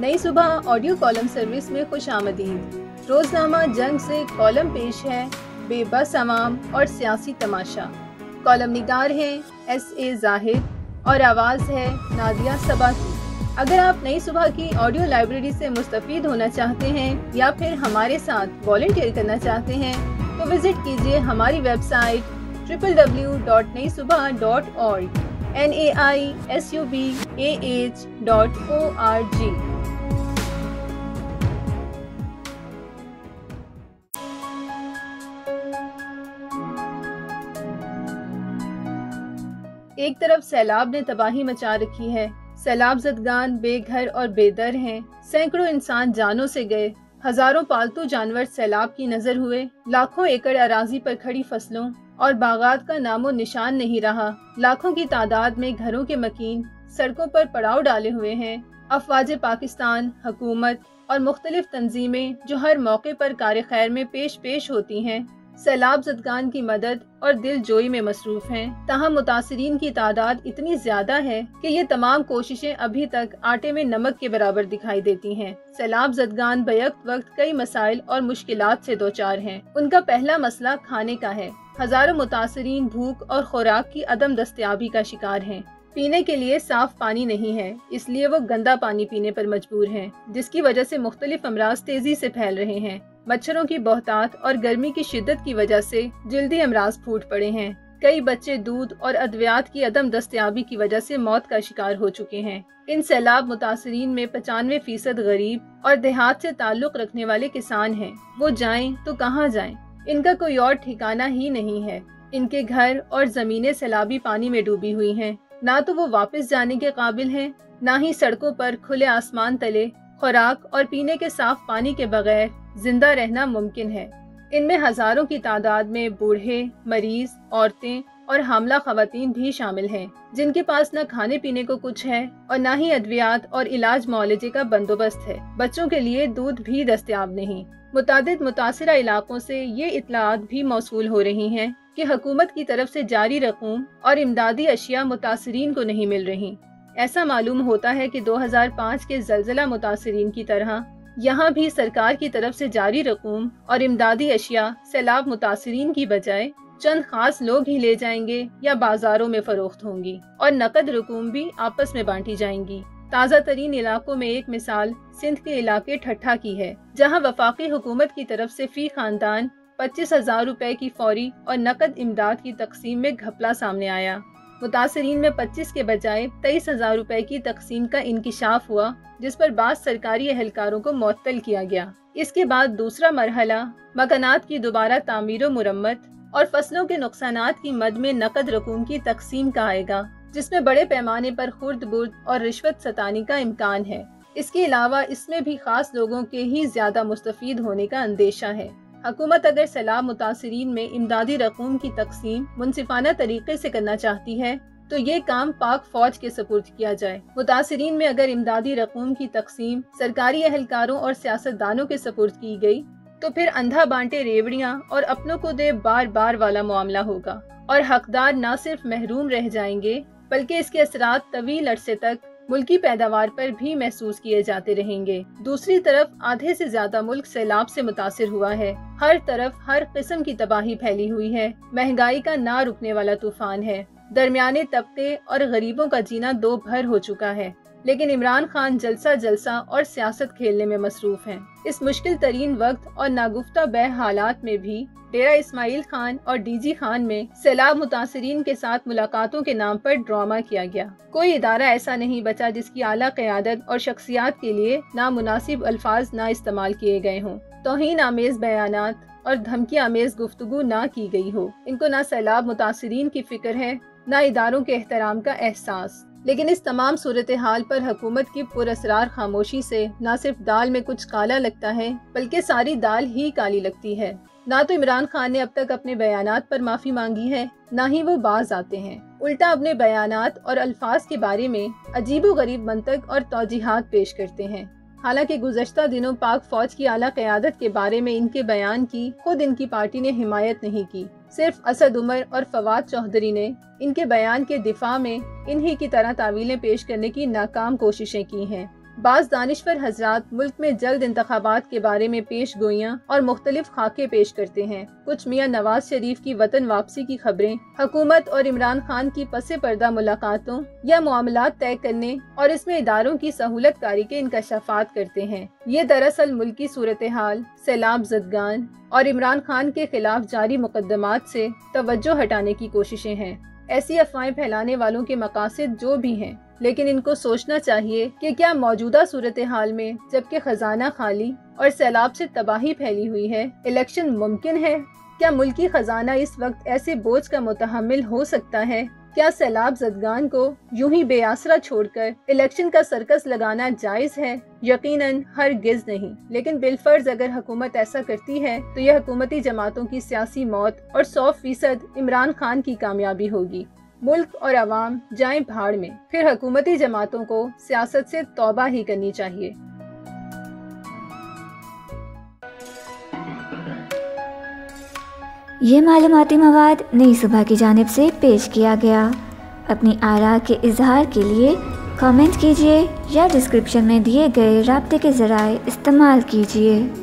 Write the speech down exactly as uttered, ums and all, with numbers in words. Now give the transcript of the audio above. नई सुबह audio column service में खुश आमदीद। रोजनामा जंग से कॉलम पेश है बेबस आवाम और सियासी तमाशा। कॉलम निगार हैं एस ए जाहिद और आवाज़ है नादिया सबा की। अगर आप नई सुबह की ऑडियो लाइब्रेरी से मुस्तफीद होना चाहते हैं या फिर हमारे साथ वॉलंटियर करना चाहते हैं तो विजिट कीजिए हमारी website W W W dot Nai Subah dot O R G N A I S U B A H dot O R G. एक तरफ सैलाब ने तबाही मचा रखी है, सैलाबजदगान बेघर और बेदर हैं, सैकड़ों इंसान जानों से गए, हजारों पालतू जानवर सैलाब की नजर हुए, लाखों एकड़ अराजी पर खड़ी फसलों और बागात का नामो निशान नहीं रहा, लाखों की तादाद में घरों के मकीन सड़कों पर पड़ाव डाले हुए हैं। अफवाज पाकिस्तान, हुकूमत और मुख्तलिफ तंजीमें जो हर मौके पर कार खैर में पेश पेश होती हैं, सैलाब ज़दगान की मदद और दिल जोई में मसरूफ हैं। तहम मुतासरीन की तादाद इतनी ज्यादा है कि ये तमाम कोशिशें अभी तक आटे में नमक के बराबर दिखाई देती हैं। सैलाब ज़दगान बैक वक्त कई मसाइल और मुश्किलात से दो चार हैं। उनका पहला मसला खाने का है। हजारों मुतासरीन भूख और खुराक की अदम दस्तयाबी का शिकार हैं। पीने के लिए साफ पानी नहीं है, इसलिए वो गंदा पानी पीने पर मजबूर हैं, जिसकी वजह से मुख्तलिफ अमराज तेजी से फैल रहे हैं। मच्छरों की बहुतात और गर्मी की शिद्दत की वजह से जल्दी अमराज फूट पड़े हैं। कई बच्चे दूध और अद्वियात की अदम दस्तयाबी की वजह से मौत का शिकार हो चुके हैं। इन सैलाब मुतासरीन में पचानवे फीसद गरीब और देहात से ताल्लुक रखने वाले किसान हैं। वो जाएं तो कहाँ जाएं? इनका कोई और ठिकाना ही नहीं है। इनके घर और जमीनें सैलाबी पानी में डूबी हुई हैं। ना तो वो वापस जाने के काबिल हैं, ना ही सड़कों पर खुले आसमान तले खुराक और पीने के साफ पानी के बगैर जिंदा रहना मुमकिन है। इनमें हजारों की तादाद में बूढ़े, मरीज, औरतें और हामला खवातीन भी शामिल हैं, जिनके पास न खाने पीने को कुछ है और न ही अद्वियात और इलाज मुआलजे का बंदोबस्त है। बच्चों के लिए दूध भी दस्तयाब नहीं। मुतादिद मुतासिरा इलाकों से ये इतलात भी मौसूल हो रही हैं कि हुकूमत की तरफ से जारी रकूम और इमदादी अशिया मुतासरीन को नहीं मिल रही। ऐसा मालूम होता है कि दो हज़ार पाँच के जलजिला मुतासरीन की तरह यहाँ भी सरकार की तरफ से जारी रकूम और इमदादी अशिया सैलाब मुतासरीन की बजाय चंद खास लोग ही ले जाएंगे या बाजारों में फरोख्त होंगी और नकद रकूम भी आपस में बांटी जाएंगी। ताज़ा तरीन इलाकों में एक मिसाल सिंध के इलाके ठट्ठा की है, जहाँ वफाकी हुकूमत की तरफ से फी खानदान पच्चीस हजार रूपए की फौरी और नकद इमदाद की तकसीम में घपला सामने आया। मुतासरीन में पच्चीस के बजाय तेईस हजार रूपए की तकसीम का इंकिशाफ हुआ, जिस पर बाद सरकारी एहलकारों को मअतल किया गया। इसके बाद दूसरा मरहला मकानात की दोबारा तामीर व मुरम्मत और फसलों के नुकसानात की मद में नकद रकूम की तकसीम का आएगा, जिसमें बड़े पैमाने पर खुर्द बुर्द और रिश्वत सताने का इम्कान है। इसके अलावा इसमें भी खास लोगों के ही ज्यादा मुस्तफीद होने का अंदेशा है। हुकूमत अगर सैलाब मुतासरीन में इमदादी रकूम की तकसीम मुनसिफाना तरीके से करना चाहती है तो ये काम पाक फौज के सपुर्द किया जाए। मुतासरीन में अगर इमदादी रकूम की तकसीम सरकारी एहलकारों और सियासतदानों के सपुर्द की गई तो फिर अंधा बांटे रेवड़ियां और अपनों को दे बार बार वाला मामला होगा और हकदार न सिर्फ महरूम रह जाएंगे बल्कि इसके असरात तवील अरसे तक मुल्की पैदावार पर भी महसूस किए जाते रहेंगे। दूसरी तरफ आधे से ज्यादा मुल्क सैलाब से मुतासिर हुआ है। हर तरफ हर किस्म की तबाही फैली हुई है। महंगाई का ना रुकने वाला तूफान है। दरमियाने तबके और गरीबों का जीना दो भर हो चुका है, लेकिन इमरान खान जलसा जलसा और सियासत खेलने में मसरूफ हैं। इस मुश्किल तरीन वक्त और नागुफ्ता बह हालात में भी डेरा इस्माइल खान और डीजी खान में सैलाब मुतासरीन के साथ मुलाकातों के नाम पर ड्रामा किया गया। कोई इदारा ऐसा नहीं बचा जिसकी आला क़यादत और शख्सियात के लिए नामुनासिब अल्फाज ना इस्तेमाल किए गए हों, तौहीन आमेज बयानात और धमकी आमेज गुफ्तगू ना की गई हो। इनको ना सैलाब मुतासरीन की फिक्र है, ना इदारों के एहतराम का एहसास। लेकिन इस तमाम सूरत हाल पर हुकूमत की पुरअसरार खामोशी से न सिर्फ दाल में कुछ काला लगता है बल्कि सारी दाल ही काली लगती है। ना तो इमरान खान ने अब तक अपने बयानात पर माफ़ी मांगी है, ना ही वो बाज आते हैं। उल्टा अपने बयानात और अल्फाज के बारे में अजीबो गरीब मंतक और तौजीहात पेश करते हैं। हालांकि गुज़श्ता दिनों पाक फौज की आला क़यादत के बारे में इनके बयान की खुद इनकी पार्टी ने हिमायत नहीं की। सिर्फ असद उमर और फवाद चौधरी ने इनके बयान के दिफा में इन्हीं की तरह तावीलें पेश करने की नाकाम कोशिशें की हैं। बाज़ दानिश्वर हजरात मुल्क में जल्द इंतखाबात के बारे में पेश गोइयाँ और मुख्तलिफ खाके पेश करते हैं। कुछ मियाँ नवाज शरीफ की वतन वापसी की खबरें, हुकूमत और इमरान खान की पसे पर्दा मुलाकातों या मामलात तय करने और इसमें इदारों की सहूलत कारी के इंकशाफात करते हैं। ये दरअसल मुल्की सूरत हाल, सैलाब ज़दगान और इमरान खान के खिलाफ जारी मुकदमात से तवज्जो हटाने की कोशिशें हैं। ऐसी अफवाहें फैलाने वालों के मकासद जो भी हैं, लेकिन इनको सोचना चाहिए कि क्या मौजूदा सूरत हाल में, जबकि खजाना खाली और सैलाब से तबाही फैली हुई है, इलेक्शन मुमकिन है? क्या मुल्की खजाना इस वक्त ऐसे बोझ का मुतहम्मिल हो सकता है? क्या सैलाब ज़दगान को यूं ही बेआसरा छोड़कर इलेक्शन का सर्कस लगाना जायज़ है? यकीनन हरगिज़ नहीं, लेकिन बिलफर्ज अगर हुकूमत ऐसा करती है तो यह हुकूमती जमातों की सियासी मौत और सौ फीसद इमरान खान की कामयाबी होगी। मुल्क और आवाम जाएं भाड़ में, फिर हुकूमती जमातों को सियासत से तौबा ही करनी चाहिए। ये मालूमाती मवाद नई सुबह की जानिब से पेश किया गया। अपनी आरा के इजहार के लिए कमेंट कीजिए या डिस्क्रिप्शन में दिए गए राब्ते के ज़राए इस्तेमाल कीजिए।